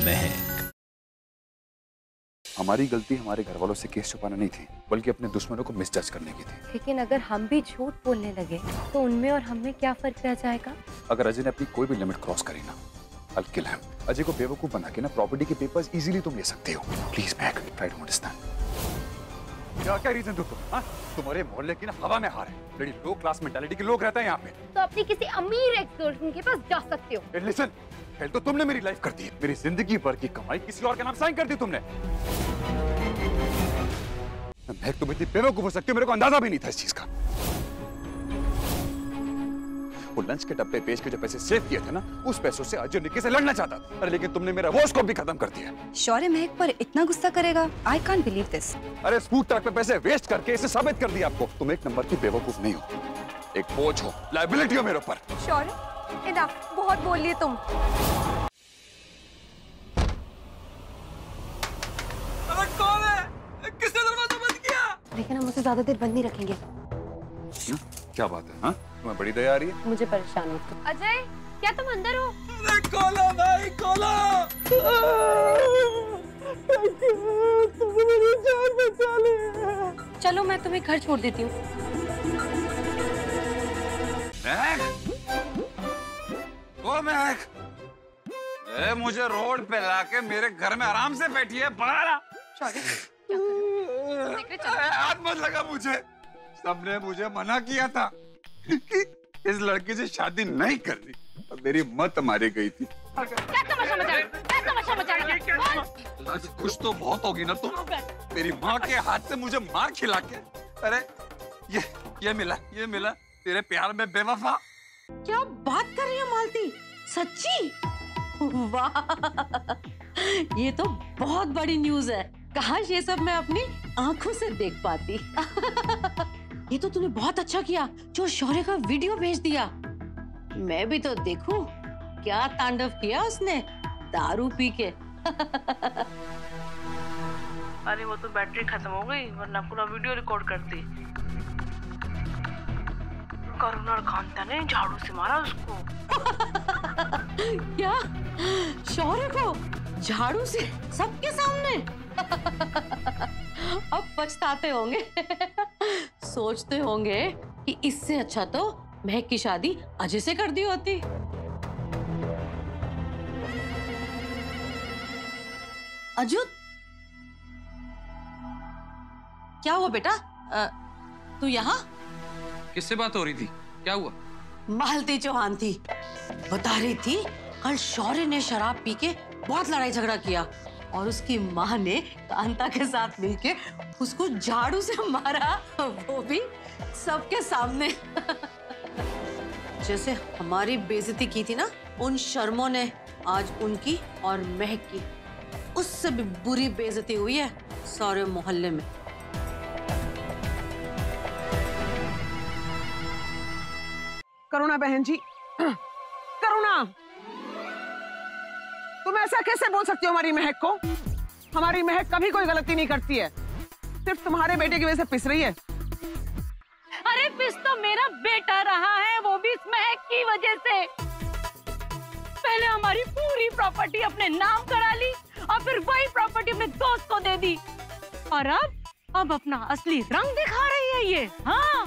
महक। हमारी गलती हमारे घर वालों से केस छुपाना नहीं थी, बल्कि अपने दुश्मनों को मिसजज करने की थी। लेकिन अगर हम भी झूठ बोलने लगे तो उनमें और हमें क्या फर्क रह जाएगा? अगर अजय ने अपनी कोई भी लिमिट क्रॉस करी ना, I'll kill him। अजय को बेवकूफ बना के ना प्रॉपर्टी के पेपर्स इजीली तुम ले सकते हो। Please Mahak, try to understand. क्या क्या रीजन दोस्तों? हाँ, तुम्हारे मोहल्ले की ना हवा में हार है। बड़ी लो क्लास मेंटालिटी के लोग रहते हैं यहाँ पे। तो अपनी किसी अमीर एक्स-गर्लफ्रेंड के पास जा सकते हो। Hey, listen, पहले तो तुमने मेरी लाइफ कर दी, मेरी जिंदगी भर की कमाई किसी और के नाम साइन कर दी तुमने। महक, तुम इतनी बेवकूफ हो सकती हो, मेरे को अंदाजा भी नहीं था इस चीज का। वो लंच के डब्बे बेच के जो पैसे सेव किए थे ना, उस पैसों से अजय निक्की से लड़ना चाहता था। अरे लेकिन तुमने मेरा वो स्कोप भी खत्म कर दिया। शौर्य महक पर इतना गुस्सा करेगा? I can't believe this। अरे स्पूट ट्रक पे पैसे वेस्ट करके इसे साबित कर दिया आपको। तुम एक नंबर की बेवकूफ नहीं हो, एक बोझ हो, लाइबिलिटी हो मेरे ऊपर। शौर्य इनफ, बहुत बोल लिए तुम। अरे कौन है? किसने दरवाजा बंद किया? लेकिन हम उसे ज्यादा देर बंद नहीं रखेंगे। क्या बात है? हाँ, तुम्हें बड़ी दया आ रही है। मुझे परेशान हो तुम। अजय, क्या तुम अंदर हो? खोलो भाई, खोलो। तुमने मेरी जान बचा ली है। चलो मैं तुम्हें घर छोड़ देती हूँ। महक, ओ महक, मुझे रोड पे लाके मेरे घर में आराम से बैठी है। बाहर आ। हाथ मत लगा मुझे। सबने मुझे मना किया था कि इस लड़के से शादी नहीं करनी, और मेरी मत मारी गई थी। क्या तमाशा मचा रहे हो? क्या तमाशा मचा रहे हो? कुछ तो बहुत होगी ना तुम। मेरी माँ के हाथ से मुझे मार खिला के, अरे ये मिला तेरे प्यार में बेवफा। क्या बात कर रही है मालती, सच्ची? वाह, ये तो बहुत बड़ी न्यूज है। काश ये सब मैं अपनी आंखों से देख पाती। ये तो तूने बहुत अच्छा किया जो शौर्य का वीडियो भेज दिया। मैं भी तो देखूं क्या तांडव किया उसने दारू पी के। अरे वो तो बैटरी खत्म हो गई, वरना पूरा वीडियो रिकॉर्ड करती। करुणा खानता ने झाड़ू से मारा उसको। क्या? शौर्य को झाड़ू से सबके सामने? अब पछताते होंगे। सोचते होंगे कि इससे अच्छा तो महक की शादी अजय से कर दी होती। अजय, क्या हुआ बेटा? तू यहाँ? किससे बात हो रही थी? क्या हुआ? मालती चौहान थी, बता रही थी कल शौर्य ने शराब पी के बहुत लड़ाई झगड़ा किया और उसकी माँ ने कांता के साथ मिलके उसको झाड़ू से मारा, वो भी सबके सामने। जैसे हमारी बेइज्जती की थी ना उन शर्मों ने, आज उनकी और महक की उससे भी बुरी बेइज्जती हुई है सारे मोहल्ले में। करुणा बहन जी, करुणा, तुम ऐसा कैसे बोल सकती हो हमारी महक को? हमारी महक कभी कोई गलती नहीं करती है, सिर्फ तुम्हारे बेटे की वजह से पिस रही है। अरे पिस तो मेरा बेटा रहा है, वो भी इस महक की वजह से। पहले हमारी पूरी प्रॉपर्टी अपने नाम करा ली और फिर वही प्रॉपर्टी अपने दोस्त को दे दी, और अब अपना असली रंग दिखा रही है ये। हाँ,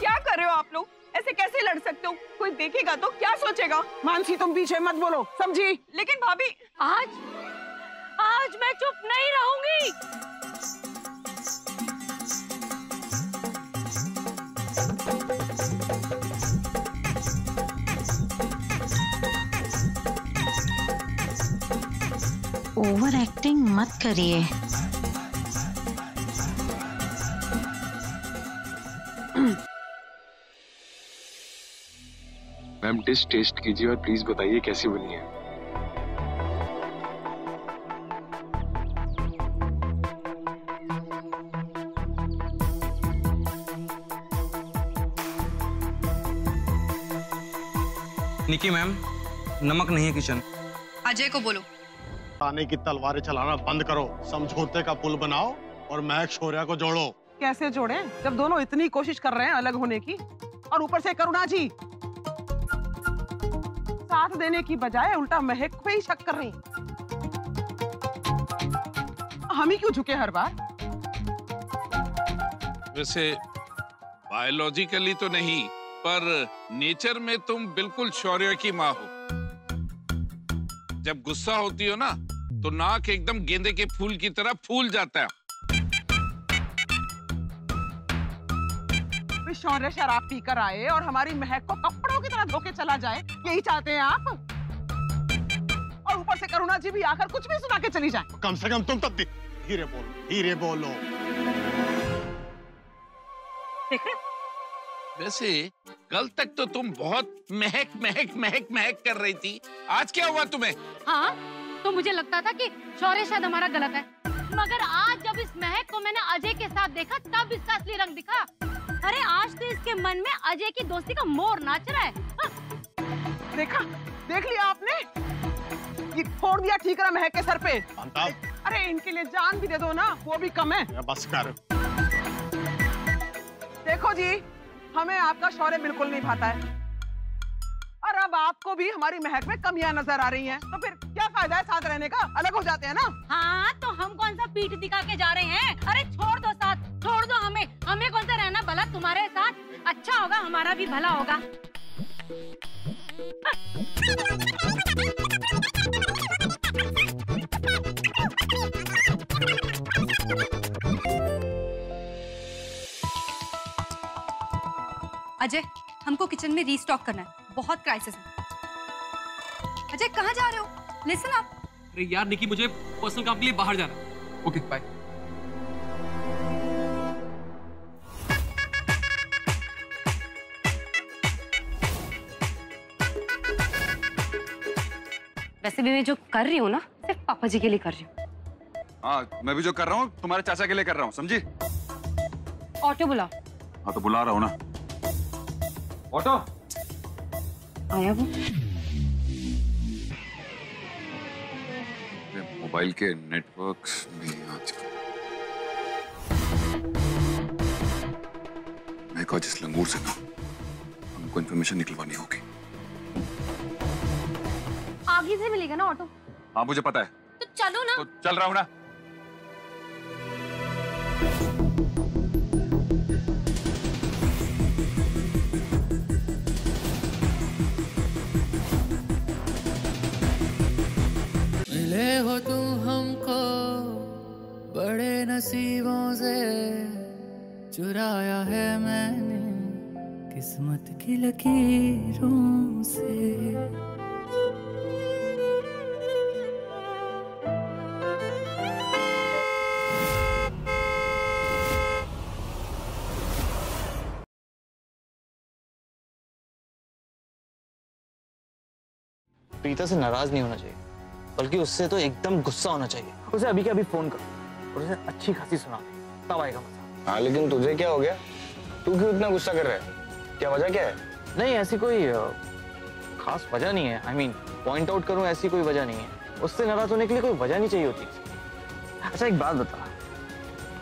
क्या कर रहे हो आप लोग? ऐसे कैसे लड़ सकते हो? कोई देखेगा तो क्या सोचेगा? मानसी तुम पीछे मत बोलो, समझी? लेकिन भाभी आज मैं चुप नहीं रहूंगी। ओवर एक्टिंग मत करिए। मैम डिश टेस्ट कीजिए और प्लीज बताइए कैसी बनी है। निकी मैम, नमक नहीं है किचन। अजय को बोलो आने की। तलवारें चलाना बंद करो, समझौते का पुल बनाओ और महक शौर्या को जोड़ो। कैसे जोड़ें जब दोनों इतनी कोशिश कर रहे हैं अलग होने की, और ऊपर से करुणा जी साथ देने की बजाय उल्टा महक पे ही शक कर रही। हम ही क्यों झुके हर बार? वैसे बायोलॉजिकली तो नहीं, पर नेचर में तुम बिल्कुल शौर्य की माँ हो। जब गुस्सा होती हो ना तो नाक एकदम गेंदे के फूल की तरह फूल जाता है। शौर्य शराब पीकर आए और हमारी महक को कपड़ों की तरह धोके चला जाए, यही चाहते हैं आप? और ऊपर से करुणा जी भी आकर कुछ भी सुना के चली जाए। कम से कम तुम तब भी हीरे बोलो, हीरे बोलो। वैसे कल तक तो तुम बहुत महक महक महक महक कर रही थी, आज क्या हुआ तुम्हें? हाँ, तो मुझे लगता था कि शौर्य शायद हमारा गलत है, मगर आज जब इस महक को मैंने अजय के साथ देखा तब इसका असली रंग दिखा। अरे आज तो इसके मन में अजय की दोस्ती का मोर नाच रहा है। देखा, देख लिया आपने? ये फोड़ दिया ठीकरा महक के सर पे। अरे इनके लिए जान भी दे दो ना, वो भी कम है। बस कर। देखो जी, हमें आपका शौर्य बिल्कुल नहीं भाता है, और अब आपको भी हमारी महक में कमियां नजर आ रही हैं। तो फिर क्या फायदा है साथ रहने का? अलग हो जाते हैं ना। हाँ, तो हम कौन सा पीठ दिखा के जा रहे हैं? अरे छोड़ दो साथ, छोड़ दो हमें। हमें कौन सा रहना भला तुम्हारे साथ? अच्छा होगा हमारा भी भला होगा। अजय, हमको किचन में रीस्टॉक करना है, बहुत क्राइसिस है। अजय कहाँ जा रहे हो? लिसन आप। अरे यार निकी, मुझे पर्सनल काम के लिए बाहर जाना है। Okay bye. वैसे भी मैं जो कर रही हूँ ना, सिर्फ पापा जी के लिए कर रही हूँ। हाँ, मैं भी जो कर रहा हूँ तुम्हारे चाचा के लिए कर रहा हूँ, समझी? ऑटो बुलाओ। हाँ तो बुला रहा हूँ ना। ऑटो आया वो। मोबाइल के नेटवर्क में आजकल मैं कहा जिस लंगूर से ना हमको इन्फॉर्मेशन निकलवानी होगी। आगे से मिलेगा ना ऑटो? हाँ मुझे पता है। तो चलो ना। तो चल रहा हूँ ना। मिले हो तुम हमको बड़े नसीबों से, चुराया है मैंने किस्मत की लकीरों से। प्रीता से नाराज नहीं होना चाहिए, बल्कि उससे तो एकदम गुस्सा होना चाहिए। उसे अभी के अभी फोन कर और उसे अच्छी खासी सुना, तब आएगा मजा। हाँ लेकिन तुझे क्या हो गया? तू क्यों इतना गुस्सा कर रहा है? क्या वजह क्या है? नहीं ऐसी कोई खास वजह नहीं है। आई मीन पॉइंट आउट करूँ ऐसी कोई वजह नहीं है। उससे नाराज होने के लिए कोई वजह नहीं चाहिए होती। अच्छा एक बात बता,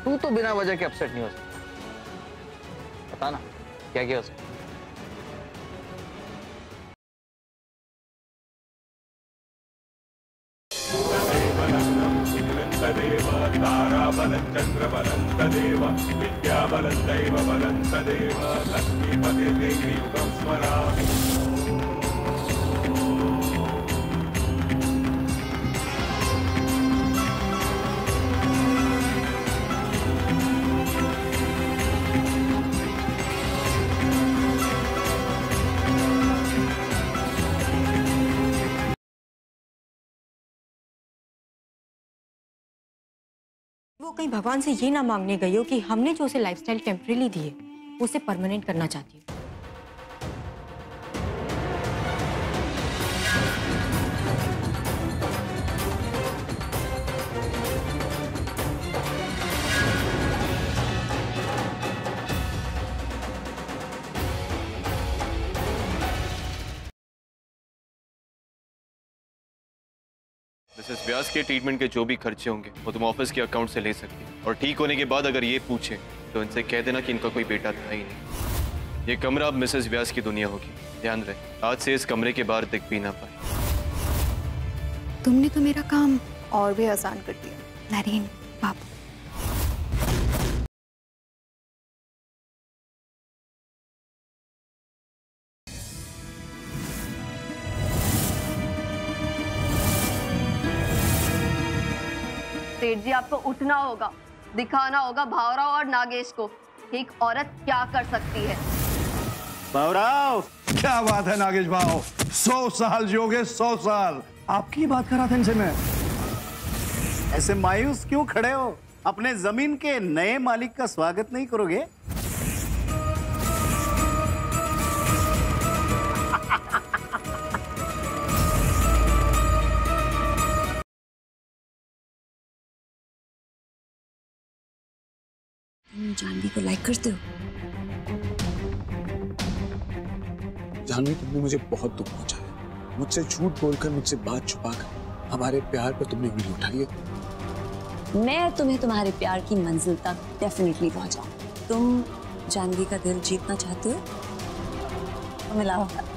तू तो बिना वजह के अपसेट नहीं हो सकता। बता ना क्या किया उसको? वो कहीं भगवान से ये ना मांगने गई हो कि हमने जो उसे लाइफस्टाइल टेम्परेरी दी है उसे परमानेंट करना चाहती है। मिसेस व्यास के ट्रीटमेंट के जो भी खर्चे होंगे वो तुम ऑफिस के अकाउंट से ले सकती हो, और ठीक होने के बाद अगर ये पूछे तो इनसे कह देना कि इनका कोई बेटा था ही नहीं। ये कमरा अब मिसेस व्यास की दुनिया होगी। ध्यान रहे आज से इस कमरे के बाहर दिख भी ना पाए। तुमने तो मेरा काम और भी आसान कर दिया नरेन बाबू। सेठ जी आपको उठना होगा, दिखाना होगा भावराव और नागेश को एक औरत क्या कर सकती है। भावराव क्या बात है नागेश भाव, 100 साल जियोगे 100 साल। आपकी बात कर रहा था इनसे मैं। ऐसे मायूस क्यों खड़े हो, अपने जमीन के नए मालिक का स्वागत नहीं करोगे? जानवी को लाइक करते हो? जानवी तुमने मुझे बहुत दुख पहुंचाया, मुझसे झूठ बोलकर, मुझसे बात छुपाकर हमारे प्यार पर तुमने उंगली उठाई है। मैं तुम्हें तुम्हारे प्यार की मंजिल तक डेफिनेटली पहुंचाऊं। तुम जानवी का दिल जीतना चाहते हो तो मिलाओ।